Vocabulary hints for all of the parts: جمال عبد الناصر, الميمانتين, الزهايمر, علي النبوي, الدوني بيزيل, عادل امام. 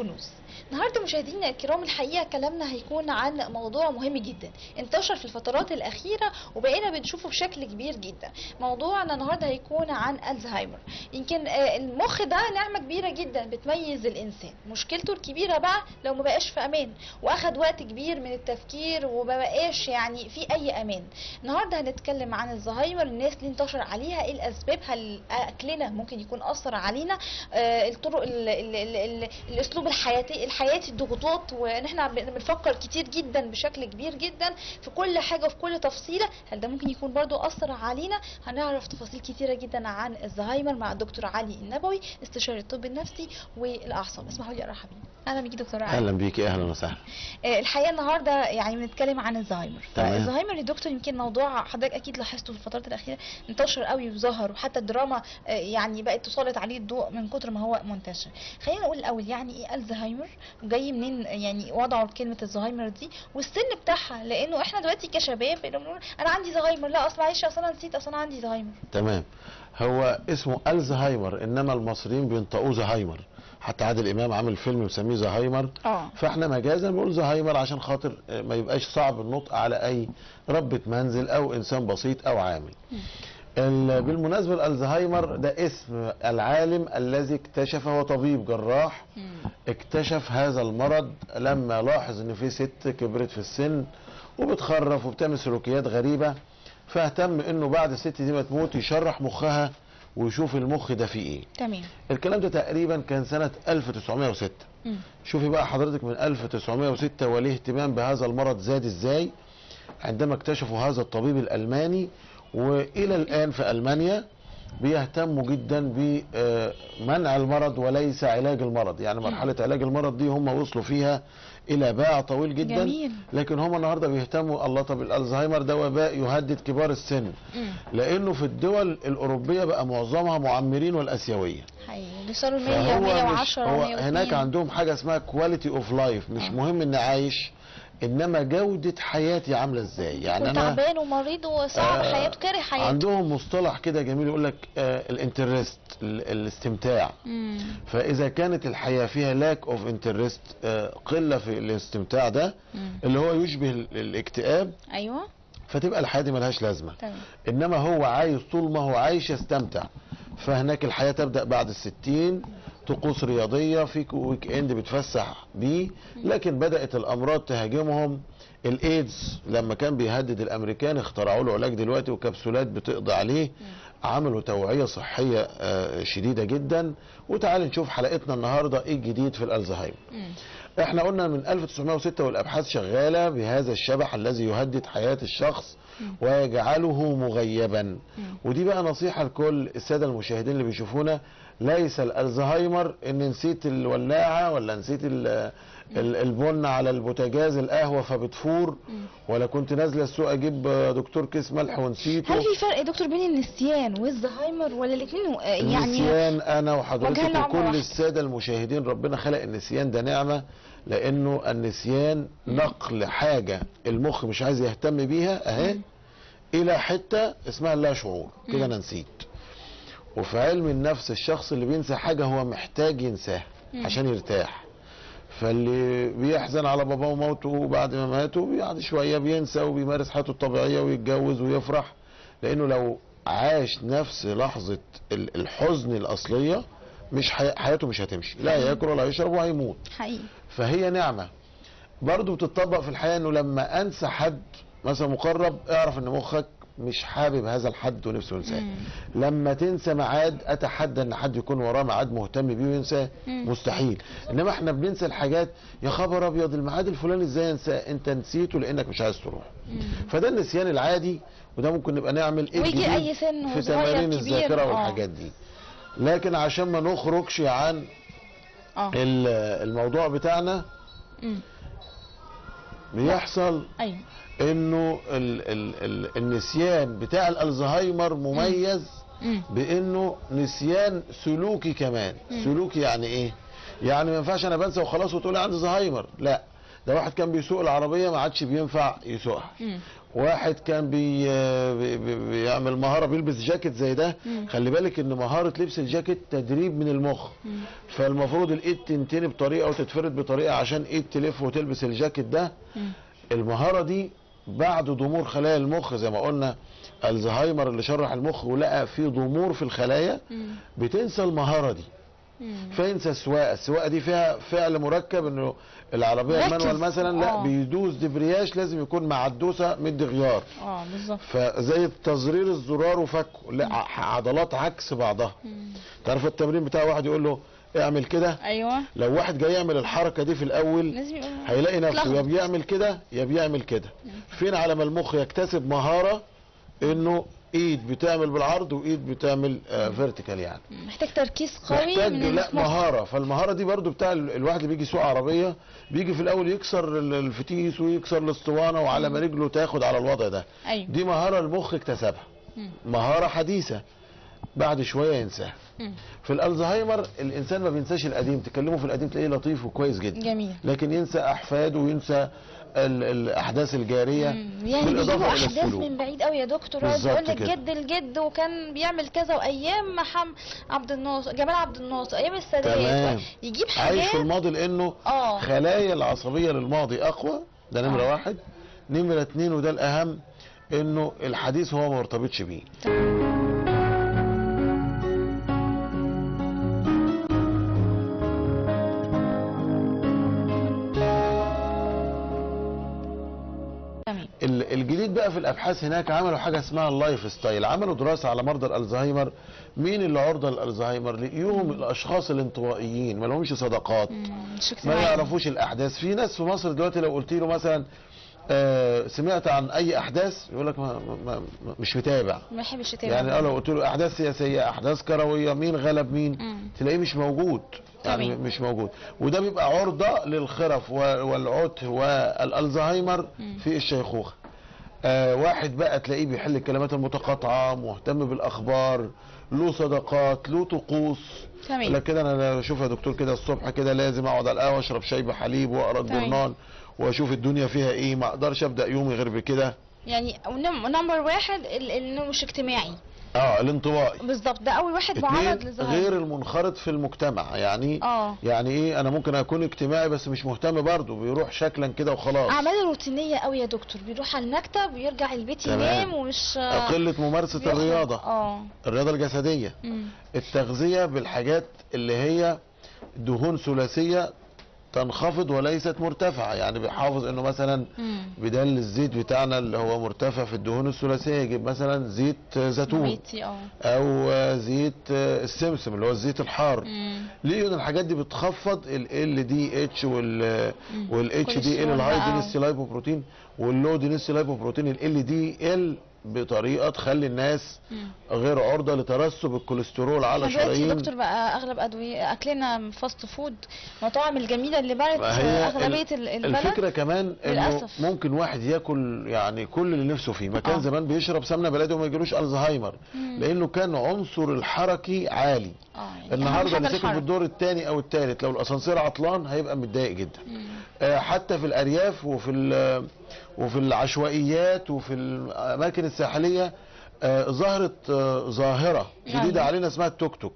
الكنوز. النهارده مشاهدينا الكرام الحقيقه كلامنا هيكون عن موضوع مهم جدا انتشر في الفترات الاخيره وبقينا بنشوفه بشكل كبير جدا. موضوعنا النهارده هيكون عن الزهايمر. يمكن المخ ده نعمه كبيره جدا بتميز الانسان، مشكلته الكبيره بقى لو ما بقاش في امان واخد وقت كبير من التفكير وما بقاش يعني في اي امان. النهارده هنتكلم عن الزهايمر، الناس اللي انتشر عليها، ايه الاسباب، هل اكلنا ممكن يكون اثر علينا، الطرق، الاسلوب الحياتي، الضغوطات، وان احنا بنفكر كتير جدا بشكل كبير جدا في كل حاجه وفي كل تفصيله، هل ده ممكن يكون برضو اثر علينا؟ هنعرف تفاصيل كتيره جدا عن الزهايمر مع الدكتور علي النبوي استشاري الطب النفسي والاعصاب. اسمحوا لي ارحب بيك. اهلا بيك دكتور علي. اهلا بيك. اهلا وسهلا. الحقيقه النهارده يعني بنتكلم عن الزهايمر. الزهايمر يا دكتور يمكن موضوع حضرتك اكيد لاحظته في الفترات الاخيره انتشر قوي وظهر، وحتى الدراما يعني بقت تسلط عليه الضوء من كتر ما هو منتشر. خلينا نقول الاول يعني ايه الزهايمر، جاي منين يعني وضعوا كلمه الزهايمر دي والسن بتاعها، لانه احنا دلوقتي كشباب بنقول انا عندي زهايمر، لا اصل معلش اصل انا نسيت اصل انا عندي زهايمر. تمام. هو اسمه الزهايمر، انما المصريين بينطقوه زهايمر، حتى عادل امام عامل فيلم مسميه زهايمر. فاحنا مجازا بنقول زهايمر عشان خاطر ما يبقاش صعب النطق على اي ربة منزل او انسان بسيط او عامل. بالمناسبه الزهايمر ده اسم العالم الذي اكتشف، هو طبيب جراح، اكتشف هذا المرض لما لاحظ ان في ست كبرت في السن وبتخرف وبتعمل سلوكيات غريبه، فاهتم انه بعد الست دي ما تموت يشرح مخها ويشوف المخ ده فيه ايه. تمام. الكلام ده تقريبا كان سنه 1906. شوفي بقى حضرتك من 1906 والاهتمام بهذا المرض زاد ازاي عندما اكتشفوا هذا الطبيب الالماني، والى الان في المانيا بيهتموا جدا بمنع المرض وليس علاج المرض. يعني مرحله علاج المرض دي هم وصلوا فيها الى باع طويل جدا. جميل. لكن هم النهارده بيهتموا الله. طب الزهايمر ده وباء يهدد كبار السن، لانه في الدول الاوروبيه بقى معظمها معمرين والاسيويه، حقيقي بيصيروا 100 و110. هو هناك عندهم حاجه اسمها كواليتي اوف لايف، مش مهم اني عايش انما جوده حياتي عامله ازاي. يعني انا تعبان ومريض وصعب حياته، كاره حياته. عندهم مصطلح كده جميل يقول لك الانترست، الاستمتاع. فاذا كانت الحياه فيها لاك اوف انترست، قله في الاستمتاع ده اللي هو يشبه الاكتئاب. ايوه. فتبقى الحياه دي ملهاش لازمه. طيب. انما هو عايز طول ما هو عايش يستمتع. فهناك الحياه تبدا بعد ال60، طقوس رياضيه، في ويك اند بتفسح بيه. لكن بدات الامراض تهاجمهم. الايدز لما كان بيهدد الامريكان اخترعوا له علاج دلوقتي وكبسولات بتقضي عليه. عملوا توعيه صحيه شديده جدا. وتعالي نشوف حلقتنا النهارده ايه الجديد في الزهايمر. احنا قلنا من 1906 والابحاث شغاله بهذا الشبح الذي يهدد حياه الشخص ويجعله مغيبا. ودي بقى نصيحه لكل الساده المشاهدين اللي بيشوفونا، ليس الزهايمر ان نسيت الولاعه ولا نسيت البن على البوتاجاز، القهوه فبتفور، ولا كنت نازله السوق اجيب دكتور كيس ملح ونسيته. هل في فرق يا دكتور بين النسيان والزهايمر ولا الاثنين؟ يعني النسيان انا وحضرتك وكل الساده المشاهدين ربنا خلق النسيان ده نعمه، لانه النسيان نقل حاجه المخ مش عايز يهتم بيها اهي الى حته اسمها اللا شعور كده انا نسيت. وفي علم النفس الشخص اللي بينسى حاجه هو محتاج ينساها عشان يرتاح. فاللي بيحزن على باباه وموته وبعد ما ماتوا بيقعد شويه بينسى وبيمارس حياته الطبيعيه ويتجوز ويفرح، لانه لو عاش نفس لحظه الحزن الاصليه مش حياته مش هتمشي، لا هياكل ولا هيشرب وهيموت حقيقي. فهي نعمه برضه بتطبق في الحياه، انه لما انسى حد مثلا مقرب اعرف ان مخك مش حابب هذا الحد ونفسه ينساه. لما تنسى ميعاد، اتحدى ان حد يكون وراه ميعاد مهتم بيه وينساه، مستحيل. انما احنا بننسى الحاجات، يا خبر ابيض الميعاد الفلاني ازاي انساه، انت نسيته لانك مش عايز تروح. فده النسيان العادي، وده ممكن نبقى نعمل ايه ويجي اي سن في تمارين الذاكره والحاجات دي. لكن عشان ما نخرجش عن الموضوع بتاعنا، بيحصل انه النسيان بتاع الزهايمر مميز بانه نسيان سلوكي كمان. سلوكي يعني ايه؟ يعني ما ينفعش انا بنسى وخلاص وتقول عندي زهايمر، لا ده واحد كان بيسوق العربيه ما عادش بينفع يسوقها، واحد كان بيعمل مهاره بيلبس جاكيت زي ده. خلي بالك ان مهاره لبس الجاكيت تدريب من المخ، فالمفروض الايد تنتني بطريقه وتتفرد بطريقه عشان ايد تلف وتلبس الجاكيت ده. المهاره دي بعد ضمور خلايا المخ زي ما قلنا، الزهايمر اللي شرح المخ ولقى فيه ضمور في الخلايا بتنسى المهاره دي، فينسى السواقه. السواقه دي فيها فعل مركب، انه العربيه المانوال مثلا لا بيدوس دبرياش لازم يكون مع الدوسه مد غيار، بالظبط، فزي تزرير الزرار وفكه، لا عضلات عكس بعضها. تعرف التمرين بتاع واحد يقول له اعمل كده، ايوه، لو واحد جاي يعمل الحركه دي في الاول هيلاقي نفسه يا بيعمل كده يا بيعمل كده. فين على ما المخ يكتسب مهاره انه ايد بتعمل بالعرض وايد بتعمل فيرتيكال، يعني محتاج تركيز قوي، محتاج لا مهاره. فالمهاره دي برضو بتاع الواحد اللي بيجي يسوق عربيه بيجي في الاول يكسر الفتيس ويكسر الاسطوانه وعلى ما رجله تاخد على الوضع ده، أيوه. دي مهاره المخ اكتسبها، مهاره حديثه، بعد شويه ينساها. في الالزهايمر الانسان ما بينساش القديم، تكلمه في القديم تلاقيه لطيف وكويس جدا، جميل، لكن ينسى احفاده وينسى الاحداث الجاريه، يعني بيجيبوا احداث من بعيد قوي يا دكتور، يقول لك جد الجد وكان بيعمل كذا، وايام جمال عبد الناصر، ايام السادات، يجيب حاجات عايش في الماضي لانه خلايا العصبيه للماضي اقوى. ده نمره واحد. نمره اتنين وده الاهم، انه الحديث هو ما مرتبطش بيه. الجديد بقى في الابحاث هناك عملوا حاجه اسمها اللايف ستايل، عملوا دراسه على مرضى الالزهايمر، مين اللي عرضه للالزهايمر؟ لقيوهم الاشخاص الانطوائيين، ما لهمش صداقات، ما يعرفوش الاحداث. في ناس في مصر دلوقتي لو قلت له مثلا سمعت عن اي احداث يقول لك مش متابع، ما يحبش يتابع. يعني لو قلت له احداث سياسيه، احداث كرويه، مين غلب مين، تلاقيه مش موجود، يعني مش موجود. وده بيبقى عرضه للخرف والعته والالزهايمر في الشيخوخه. واحد بقى تلاقيه بيحل الكلمات المتقاطعه، مهتم بالاخبار، له صداقات، له طقوس. تمام. لكن انا اشوف يا دكتور كده الصبح كده لازم اقعد على القهوه اشرب شاي بحليب واقرا الجورنال واشوف الدنيا فيها ايه، ما اقدرش ابدا يومي غير بكده. يعني نمبر واحد انه مش اجتماعي، الانطوائي، بالظبط، ده اول واحد معرض للزهايمر، غير المنخرط في المجتمع. يعني يعني ايه، انا ممكن اكون اجتماعي بس مش مهتم، برضه بيروح شكلا كده وخلاص، اعمال روتينيه قوي يا دكتور، بيروح على المكتب ويرجع البيت ينام، ومش قله ممارسه الرياضه، الرياضه الجسديه، التغذيه بالحاجات اللي هي دهون ثلاثيه تنخفض وليست مرتفعه، يعني بيحافظ انه مثلا بدل الزيت بتاعنا اللي هو مرتفع في الدهون الثلاثيه يجيب مثلا زيت زيتون او زيت السمسم اللي هو الزيت الحار. ليه؟ ان الحاجات دي بتخفض ال دي اتش وال اتش دي ال، الهاي دينستي لايبوبروتين واللو دينستي لايبوبروتين، ال دي ال بطريقه تخلي الناس غير عرضه لترسب الكوليسترول على شرايين. يا دكتور بقى اغلب ادويه اكلنا فاست فود، المطاعم الجميله اللي بقت اغلبيه البلد. الفكره كمان انه ممكن واحد ياكل يعني كل اللي نفسه فيه، ما كان زمان بيشرب سمنه بلدي وما يجيلوش الزهايمر، لانه كان عنصر الحركي عالي. النهارده اللي ساكن في الدور الثاني او الثالث لو الاسانسير عطلان هيبقى متضايق جدا. حتى في الارياف وفي العشوائيات وفي الاماكن الساحليه ظهرت ظاهره جديده علينا اسمها التوك توك.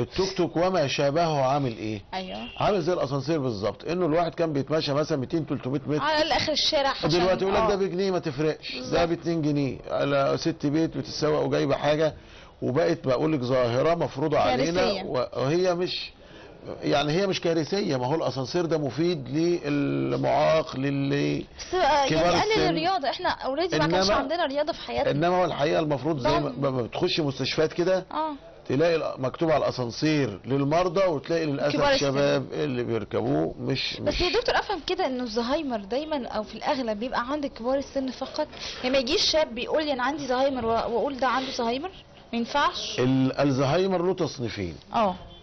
التوك توك وما شابهه عامل ايه؟ ايوه، عامل زي الاسانسير بالظبط، انه الواحد كان بيتمشى مثلا 200-300 متر على اخر الشارع، دلوقتي يقول لك ده بجنيه ما تفرقش، ده ب 2 جنيه على 6 بيت بتتسوق وجايبه حاجه، وبقت بقول لك ظاهره مفروضه علينا، وهي مش يعني هي مش كارثيه. ما هو الاسانسير ده مفيد للمعاق، للي يعني قلل الرياضه، احنا اوريدي ما كانش عندنا رياضه في حياتنا، انما هو الحقيقه المفروض زي ما بتخش مستشفيات كده تلاقي مكتوب على الاسانسير للمرضى، وتلاقي للاسف الشباب اللي بيركبوه بس يا دكتور افهم كده انه الزهايمر دايما او في الاغلب بيبقى عند كبار السن فقط، يعني ما يجيش شاب بيقول لي انا عندي زهايمر واقول ده عنده زهايمر، ما ينفعش. الزهايمر له تصنيفين،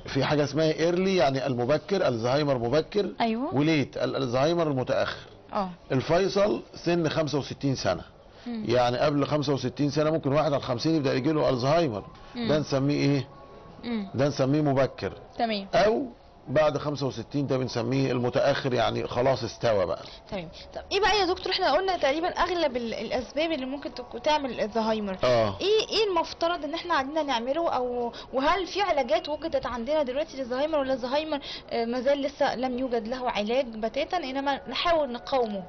في حاجه اسمها ايرلي يعني المبكر، الزهايمر مبكر، ايوه، وليت الزهايمر المتاخر. الفيصل سن 65 سنه، يعني قبل 65 سنه ممكن واحد على 50 يبدا يجي له الزهايمر، ده نسميه ايه؟ ده نسميه مبكر، تمام، او بعد 65 ده بنسميه المتاخر، يعني خلاص استوى بقى. تمام. طب ايه بقى يا دكتور، احنا قلنا تقريبا اغلب الاسباب اللي ممكن تعمل الزهايمر. ايه المفترض ان احنا عايزين نعمله، او وهل في علاجات وجدت عندنا دلوقتي للزهايمر، ولا الزهايمر مازال لسه لم يوجد له علاج بتاتا انما نحاول نقاومه؟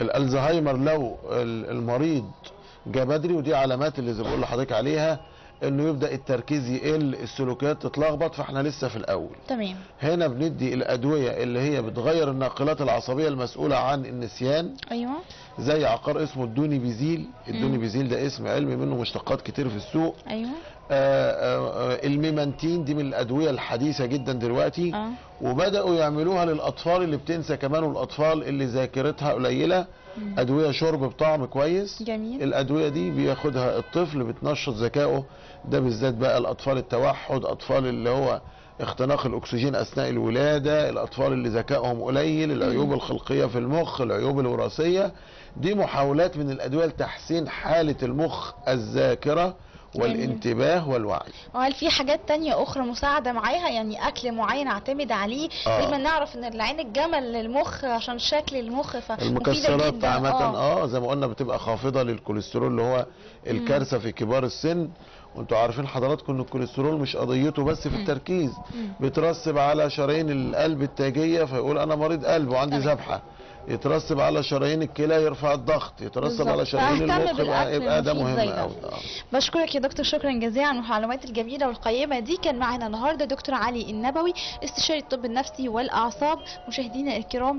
الزهايمر لو المريض جاء بدري، ودي علامات اللي زي بقول لحضرتك عليها، انه يبدا التركيز يقل، السلوكيات تتلخبط، فاحنا لسه في الاول. تمام. هنا بندي الادويه اللي هي بتغير الناقلات العصبيه المسؤوله عن النسيان. ايوه. زي عقار اسمه الدوني بيزيل، الدوني بيزيل ده اسم علمي منه مشتقات كتير في السوق. ايوه. الميمانتين دي من الادويه الحديثه جدا دلوقتي. وبداوا يعملوها للاطفال اللي بتنسى كمان، والاطفال اللي ذاكرتها قليله. ادويه شرب بطعم كويس. جميل. الادويه دي بياخدها الطفل بتنشط ذكائه، ده بالذات بقى الاطفال التوحد، اطفال اللي هو اختناق الاكسجين اثناء الولاده، الاطفال اللي ذكائهم قليل، العيوب الخلقيه في المخ، العيوب الوراثيه، دي محاولات من الادويه لتحسين حاله المخ، الذاكره والانتباه والوعي. وهل في حاجات تانية اخرى مساعده معاها، يعني اكل معين اعتمد عليه؟ دايما نعرف ان العين الجمل للمخ عشان شكل المخ، المكسرات عامه زي ما قلنا بتبقى خافضه للكوليسترول اللي هو الكارثه في كبار السن. وانتوا عارفين حضراتكم ان الكوليسترول مش قضيته بس في التركيز، بيترسب على شرايين القلب التاجيه، فيقول انا مريض قلب وعندي ذبحه، يترسب على شرايين الكلى يرفع الضغط، يترسب بالزبط. على شرايين المخ، يبقى ده مهم قوي. بشكرك يا دكتور، شكرا جزيلا على المعلومات الجميله والقيمه دي. كان معنا النهارده دكتور علي النبوي، استشاري الطب النفسي والاعصاب. مشاهدينا الكرام